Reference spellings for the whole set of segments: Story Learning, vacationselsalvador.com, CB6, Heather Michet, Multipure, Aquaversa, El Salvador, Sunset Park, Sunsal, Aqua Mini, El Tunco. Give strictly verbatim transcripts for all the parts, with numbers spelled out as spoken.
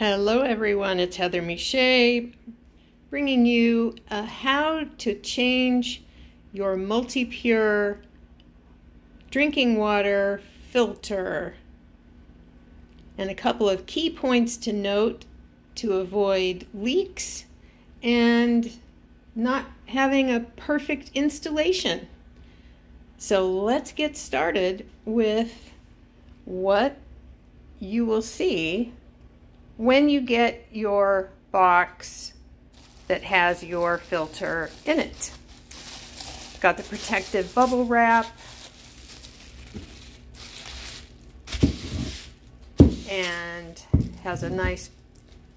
Hello everyone, it's Heather Michet bringing you a how to change your Multipure drinking water filter and a couple of key points to note to avoid leaks and not having a perfect installation. So let's get started with what you will see when you get your box that has your filter in it. It's got the protective bubble wrap and has a nice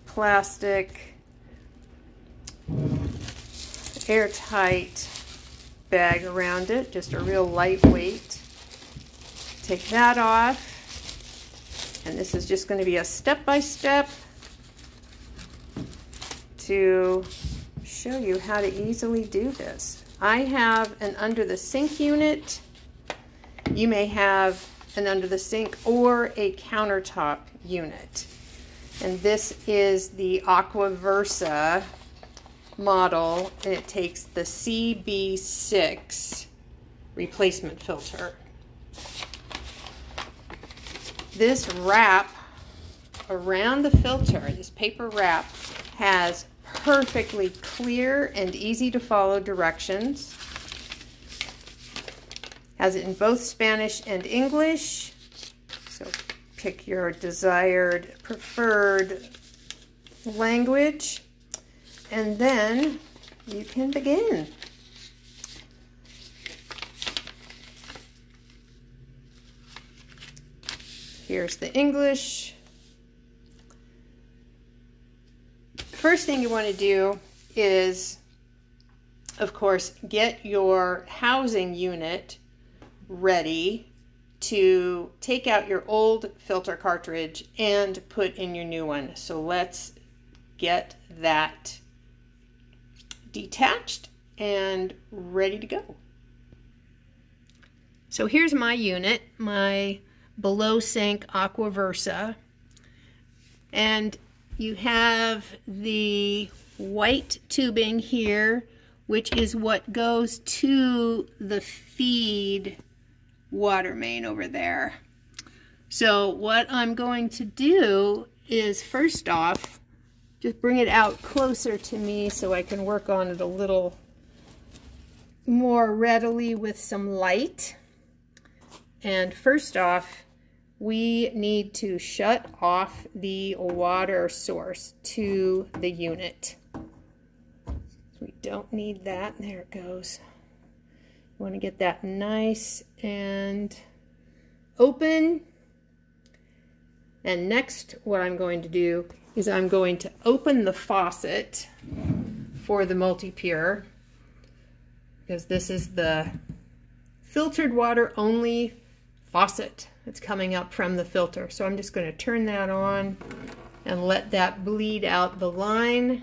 plastic airtight bag around it, just a real lightweight. Take that off. And this is just going to be a step-by-step to show you how to easily do this. I have an under-the-sink unit. You may have an under-the-sink or a countertop unit. And this is the Aquaversa model, and it takes the C B six replacement filter. This wrap around the filter, this paper wrap, has perfectly clear and easy to follow directions. Has it in both Spanish and English. So pick your desired, preferred language. And then you can begin. Here's the English. First thing you want to do is, of course, get your housing unit ready to take out your old filter cartridge and put in your new one. So let's get that detached and ready to go. So here's my unit, my below sink Aquaversa, and you have the white tubing here, which is what goes to the feed water main over there. So what I'm going to do is, first off, just bring it out closer to me so I can work on it a little more readily with some light. And first off, we need to shut off the water source to the unit. We don't need that. There it goes. You want to get that nice and open. And next, what I'm going to do is I'm going to open the faucet for the Multipure, because this is the filtered water only faucet that's coming up from the filter. So I'm just going to turn that on and let that bleed out the line.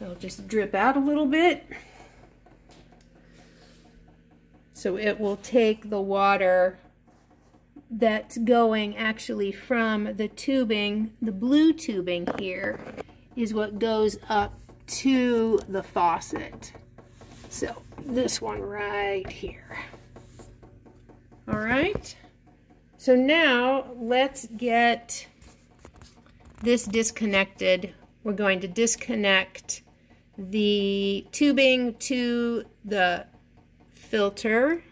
It'll just drip out a little bit. So it will take the water that's going actually from the tubing, the blue tubing here is what goes up to the faucet. So this one right here. All right, so now let's get this disconnected. We're going to disconnect the tubing to the filter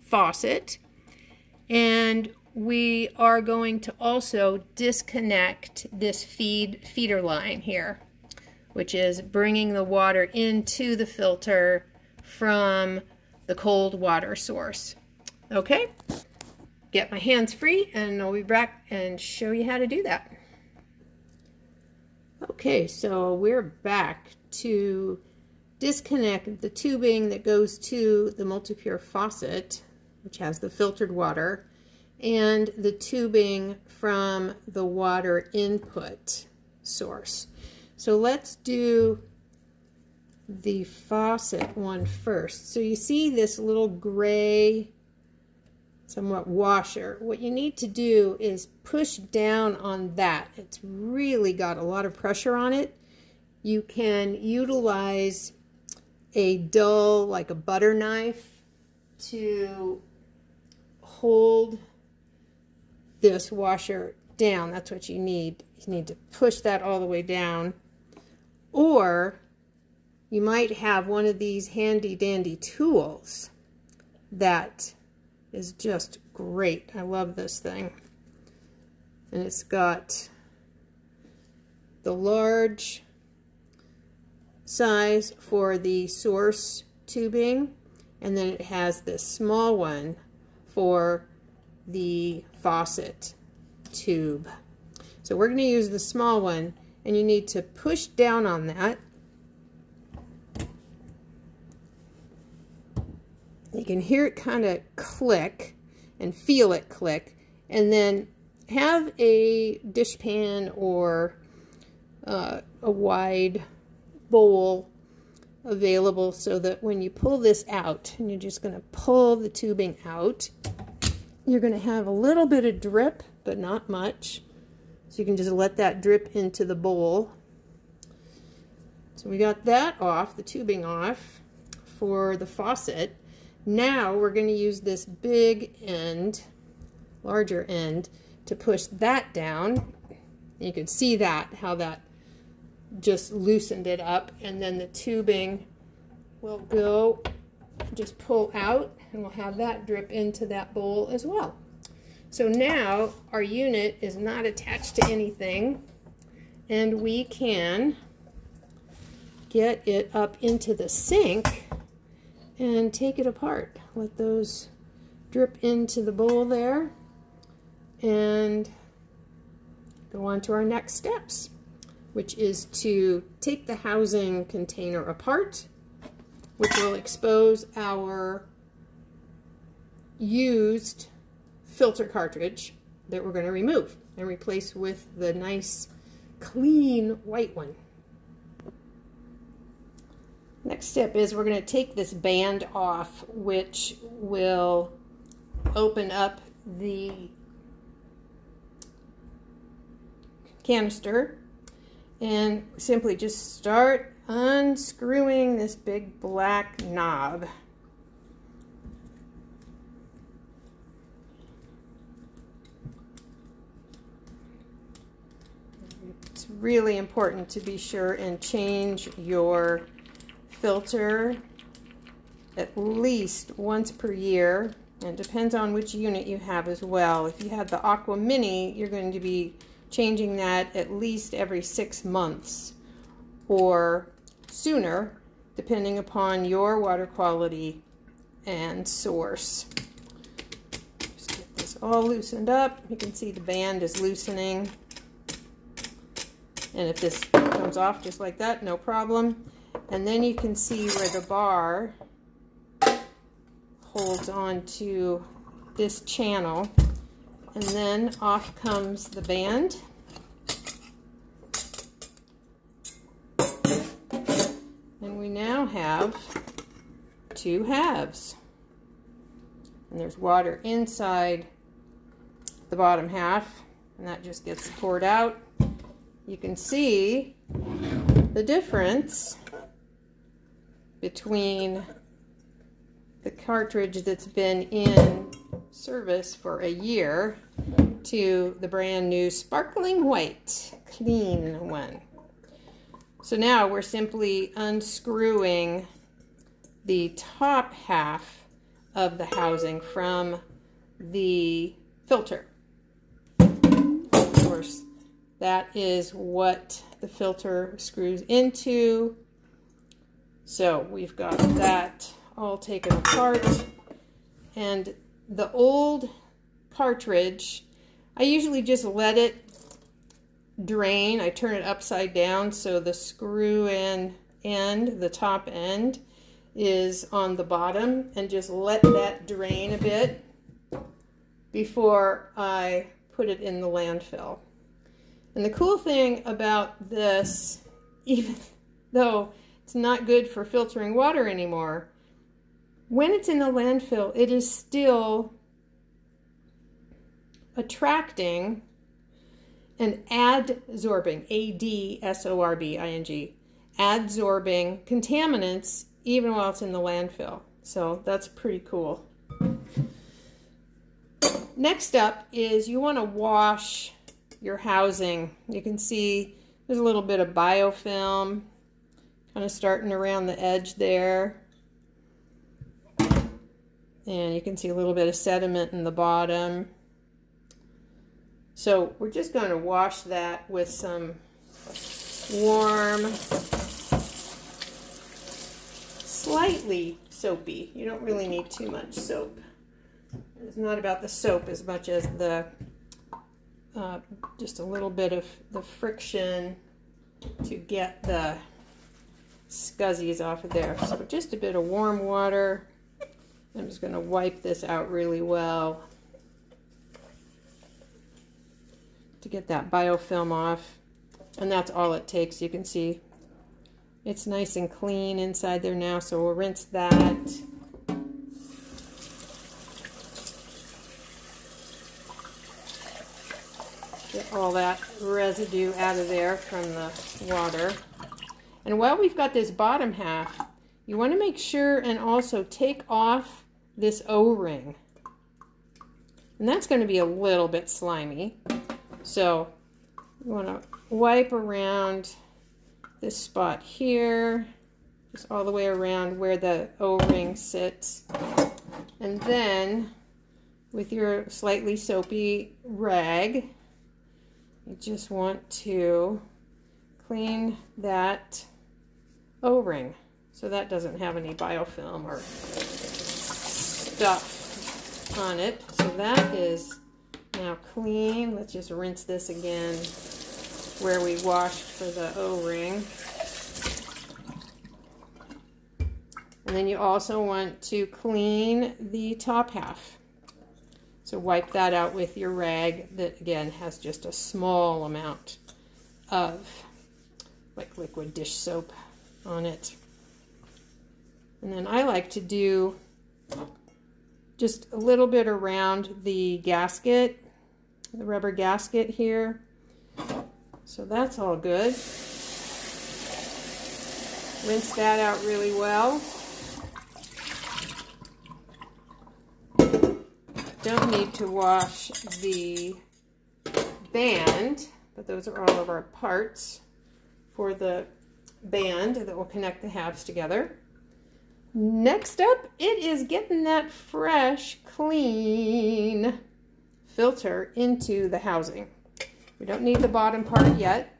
faucet, and we are going to also disconnect this feed feeder line here, which is bringing the water into the filter from the cold water source. Okay, get my hands free and I'll be back and show you how to do that. Okay, so we're back to disconnect the tubing that goes to the Multipure faucet, which has the filtered water, and the tubing from the water input source. So let's do the faucet one first. So you see this little gray somewhat washer. What you need to do is push down on that. It's really got a lot of pressure on it. You can utilize a dull, like a butter knife, to hold this washer down. That's what you need. You need to push that all the way down. Or you might have one of these handy dandy tools that is just great. I love this thing. And it's got the large size for the source tubing, and then it has this small one for the faucet tube. So we're going to use the small one, and you need to push down on that. You can hear it kind of click and feel it click, and then have a dishpan or uh, a wide bowl available so that when you pull this out, and you're just going to pull the tubing out, you're going to have a little bit of drip, but not much. So you can just let that drip into the bowl. So we got that off, the tubing off for the faucet. Now we're going to use this big end, larger end, to push that down. You can see that, how that just loosened it up, and then the tubing will go, just pull out, and we'll have that drip into that bowl as well. So now our unit is not attached to anything, and we can get it up into the sink and take it apart. Let those drip into the bowl there and go on to our next steps, which is to take the housing container apart, which will expose our used filter cartridge that we're going to remove and replace with the nice, clean white one. Next step is we're going to take this band off, which will open up the canister, and simply just start unscrewing this big black knob. It's really important to be sure and change your filter at least once per year, and it depends on which unit you have as well. If you have the Aqua Mini, you're going to be changing that at least every six months or sooner, depending upon your water quality and source. Just get this all loosened up. You can see the band is loosening. And if this comes off just like that, no problem. And then you can see where the bar holds on to this channel. And then off comes the band. And we now have two halves. And there's water inside the bottom half, and that just gets poured out. You can see the difference between the cartridge that's been in service for a year to the brand new sparkling white clean one. So now we're simply unscrewing the top half of the housing from the filter. Of course, that is what the filter screws into. So we've got that all taken apart, and the old cartridge, I usually just let it drain. I turn it upside down so the screw in end, the top end, is on the bottom, and just let that drain a bit before I put it in the landfill. And the cool thing about this, even though it's not good for filtering water anymore, when it's in the landfill, it is still attracting, and adsorbing, A D S O R B I N G, adsorbing contaminants even while it's in the landfill. So that's pretty cool. Next up is you want to wash your housing. You can see there's a little bit of biofilm kind of starting around the edge there. And you can see a little bit of sediment in the bottom. So we're just going to wash that with some warm, slightly soapy. You don't really need too much soap. It's not about the soap as much as the uh, just a little bit of the friction to get the scuzzies off of there. So just a bit of warm water. I'm just going to wipe this out really well to get that biofilm off. And that's all it takes. You can see it's nice and clean inside there now, so we'll rinse that. Get all that residue out of there from the water. And while we've got this bottom half, you want to make sure and also take off this O-ring. And that's going to be a little bit slimy. So you want to wipe around this spot here, just all the way around where the O-ring sits. And then with your slightly soapy rag, you just want to clean that O-ring so that doesn't have any biofilm or stuff on it. So that is now clean. Let's just rinse this again where we washed for the O-ring. And then you also want to clean the top half. So wipe that out with your rag that, again, has just a small amount of like liquid dish soap on it. And then I like to do just a little bit around the gasket, the rubber gasket here. So that's all good. Rinse that out really well. Don't need to wash the band, but those are all of our parts for the band that will connect the halves together. Next up, it is getting that fresh, clean filter into the housing. We don't need the bottom part yet,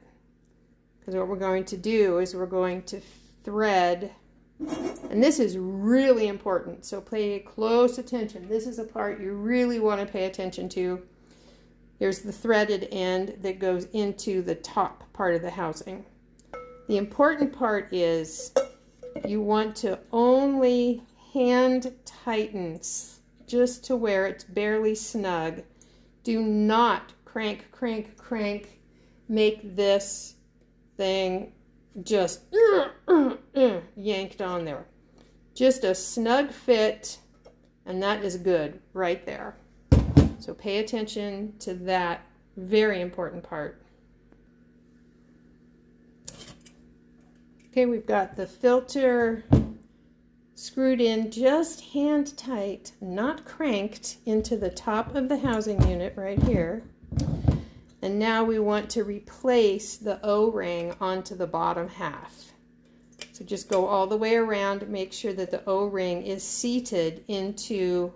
because what we're going to do is we're going to thread, and this is really important, so pay close attention. This is a part you really want to pay attention to. Here's the threaded end that goes into the top part of the housing. The important part is you want to only hand tighten just to where it's barely snug. Do not crank, crank, crank. Make this thing just uh, uh, uh, yanked on there. Just a snug fit, and that is good right there. So pay attention to that very important part. Okay, we've got the filter screwed in just hand tight, not cranked, into the top of the housing unit right here. And now we want to replace the O-ring onto the bottom half. So just go all the way around, make sure that the O-ring is seated into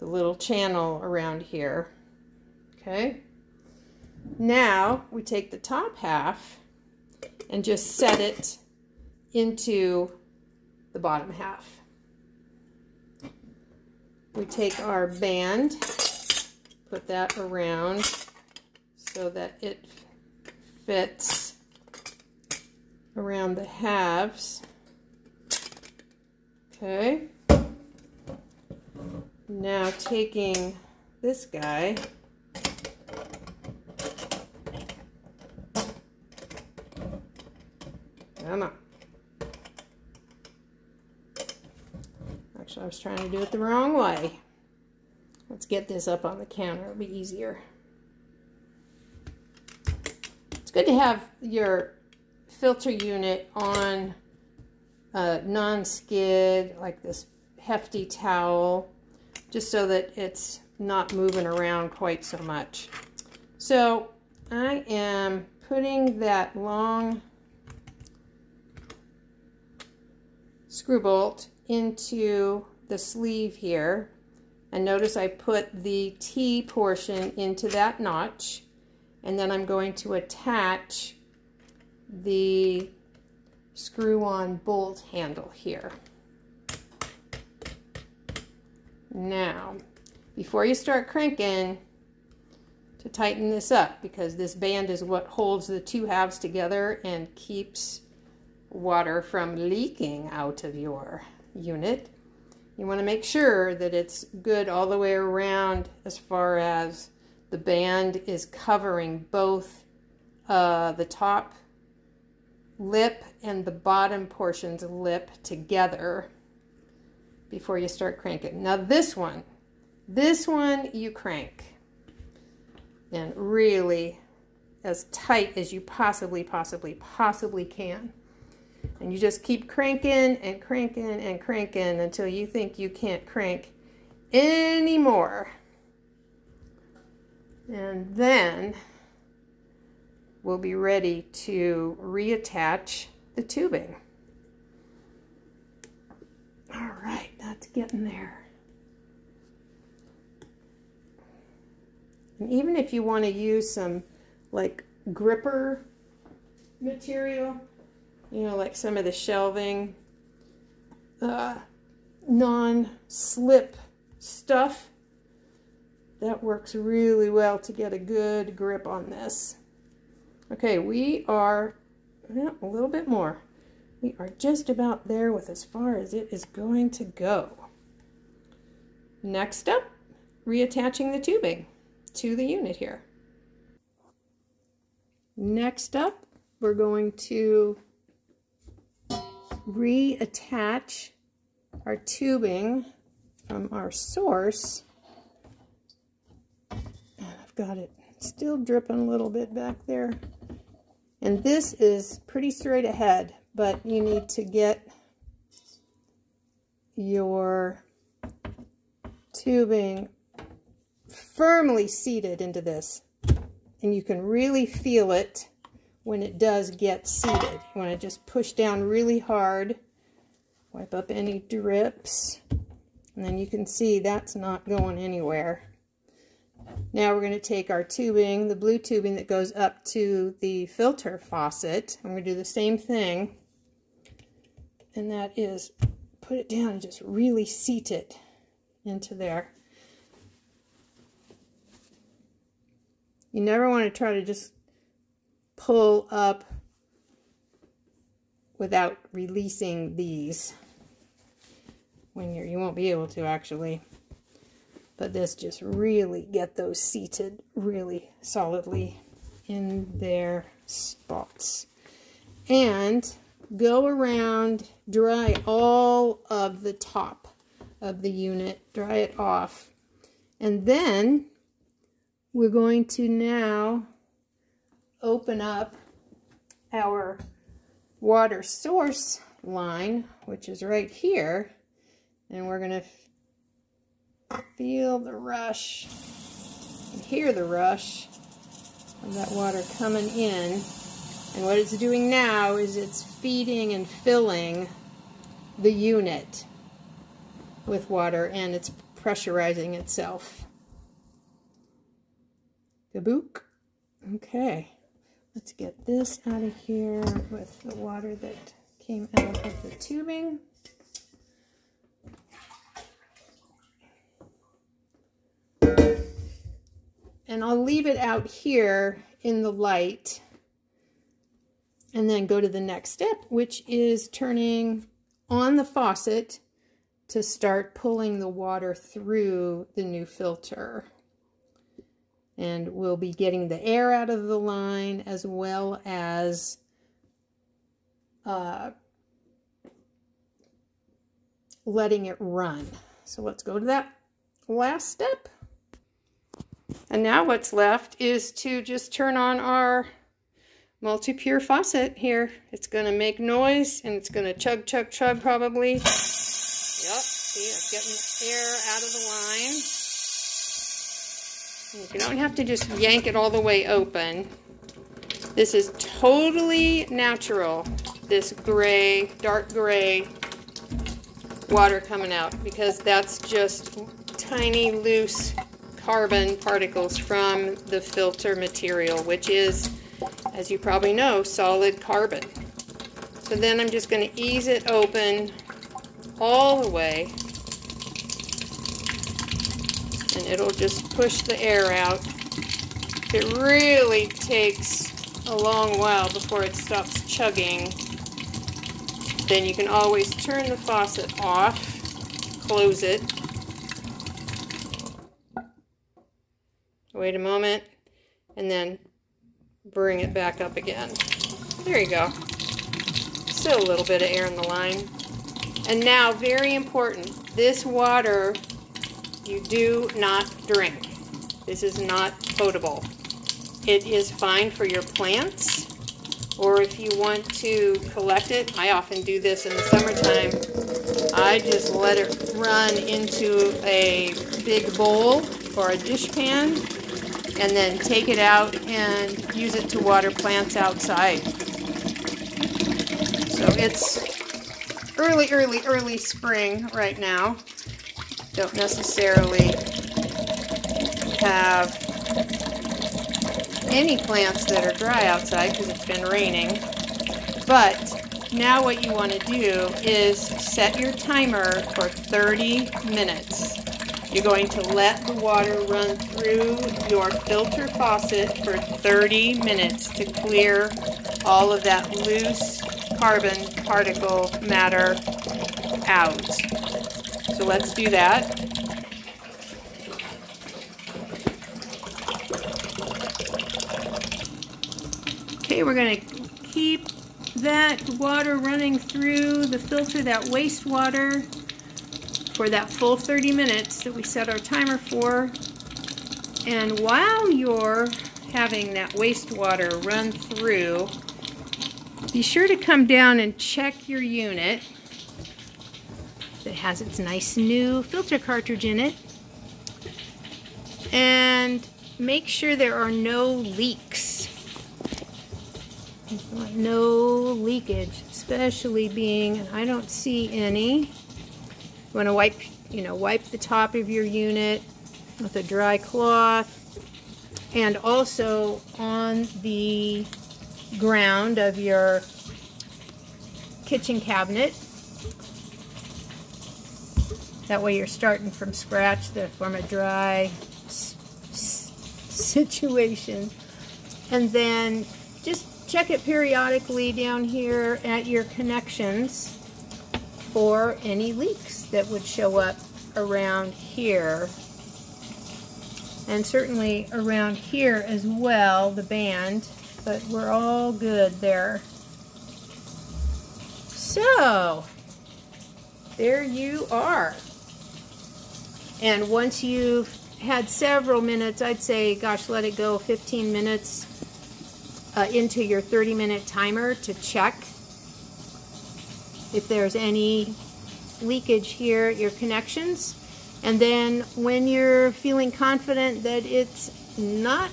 the little channel around here. Okay, now we take the top half and just set it into the bottom half. We take our band, put that around so that it fits around the halves. Okay. Now taking this guy, Come on. Actually, I was trying to do it the wrong way. Let's get this up on the counter. It'll be easier. It's good to have your filter unit on a non-skid, like this hefty towel, just so that it's not moving around quite so much. So I am putting that long screw bolt into the sleeve here, and notice I put the T portion into that notch, and then I'm going to attach the screw-on bolt handle here. Now, before you start cranking, to tighten this up, because this band is what holds the two halves together and keeps water from leaking out of your unit. You want to make sure that it's good all the way around as far as the band is covering both uh, the top lip and the bottom portion's lip together before you start cranking. Now this one, this one you crank, and really as tight as you possibly, possibly, possibly can. And you just keep cranking and cranking and cranking until you think you can't crank anymore. And then we'll be ready to reattach the tubing. All right, that's getting there. And even if you want to use some like gripper material, you know, like some of the shelving, uh, non-slip stuff, that works really well to get a good grip on this. Okay, we are, well, a little bit more. We are just about there with as far as it is going to go. Next up, reattaching the tubing to the unit here. Next up, we're going to reattach our tubing from our source. I've got it still dripping a little bit back there. And this is pretty straight ahead, but you need to get your tubing firmly seated into this. And you can really feel it when it does get seated. You want to just push down really hard, wipe up any drips, and then you can see that's not going anywhere. Now we're going to take our tubing, the blue tubing that goes up to the filter faucet. I'm going to do the same thing, and that is put it down and just really seat it into there. You never want to try to just pull up without releasing these when you're, you won't be able to actually, but this just really get those seated really solidly in their spots. And go around, dry all of the top of the unit, dry it off, and then we're going to now open up our water source line, which is right here, and we're going to feel the rush and hear the rush of that water coming in. And what it's doing now is it's feeding and filling the unit with water, and it's pressurizing itself. Kabook. Okay. Let's get this out of here with the water that came out of the tubing. And I'll leave it out here in the light and then go to the next step, which is turning on the faucet to start pulling the water through the new filter. And we'll be getting the air out of the line as well as uh, letting it run. So let's go to that last step. And now what's left is to just turn on our Multipure faucet here. It's gonna make noise and it's gonna chug, chug, chug probably. Yep, see, it's getting air out of the line. You don't have to just yank it all the way open. This is totally natural, this gray, dark gray water coming out, because that's just tiny loose carbon particles from the filter material, which is, as you probably know, solid carbon. So then I'm just going to ease it open all the way, and it'll just push the air out. It really takes a long while before it stops chugging. Then you can always turn the faucet off, close it. Wait a moment, and then bring it back up again. There you go. Still a little bit of air in the line. And now, very important, this water you do not drink. This is not potable. It is fine for your plants, or if you want to collect it. I often do this in the summertime. I just let it run into a big bowl or a dish pan, and then take it out and use it to water plants outside. So it's early, early, early spring right now. Don't necessarily have any plants that are dry outside because it's been raining. But now what you want to do is set your timer for thirty minutes. You're going to let the water run through your filter faucet for thirty minutes to clear all of that loose carbon particle matter out. So let's do that. Okay, we're going to keep that water running through the filter, that wastewater, for that full thirty minutes that we set our timer for. And while you're having that wastewater run through, be sure to come down and check your unit. It has its nice new filter cartridge in it. And make sure there are no leaks. No leakage, especially being, I don't see any. You want to wipe, you know, wipe the top of your unit with a dry cloth, and also on the ground of your kitchen cabinet. That way you're starting from scratch, the, from a dry s s situation. And then just check it periodically down here at your connections for any leaks that would show up around here, and certainly around here as well, the band, but we're all good there. So there you are. And once you've had several minutes, I'd say, gosh, let it go fifteen minutes uh, into your thirty minute timer to check if there's any leakage here at your connections. And then when you're feeling confident that it's not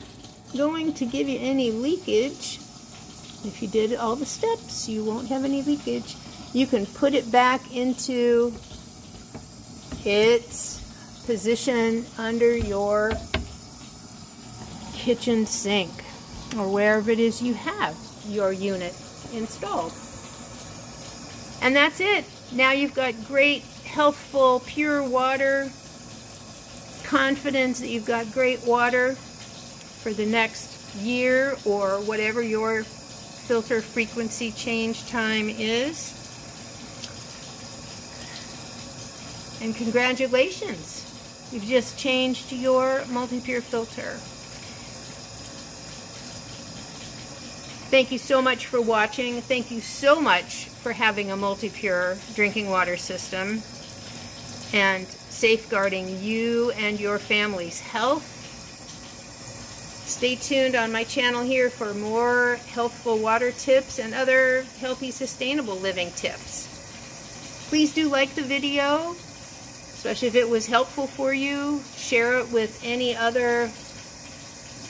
going to give you any leakage, if you did all the steps, you won't have any leakage, you can put it back into its position under your kitchen sink or wherever it is you have your unit installed. And that's it. Now you've got great, healthful, pure water, confidence that you've got great water for the next year or whatever your filter frequency change time is. And congratulations, you've just changed your Multipure filter. Thank you so much for watching. Thank you so much for having a Multipure drinking water system and safeguarding you and your family's health Stay tuned on my channel here for more healthful water tips and other healthy, sustainable living tips. Please do like the video, especially if it was helpful for you. Share it with any other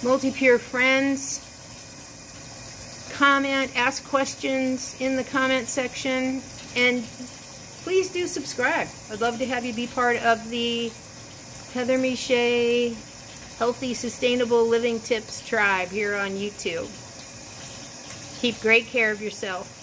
Multipure friends. Comment, ask questions in the comment section, and please do subscribe. I'd love to have you be part of the Heather Michet Healthy Sustainable Living Tips tribe here on YouTube. Keep great care of yourself.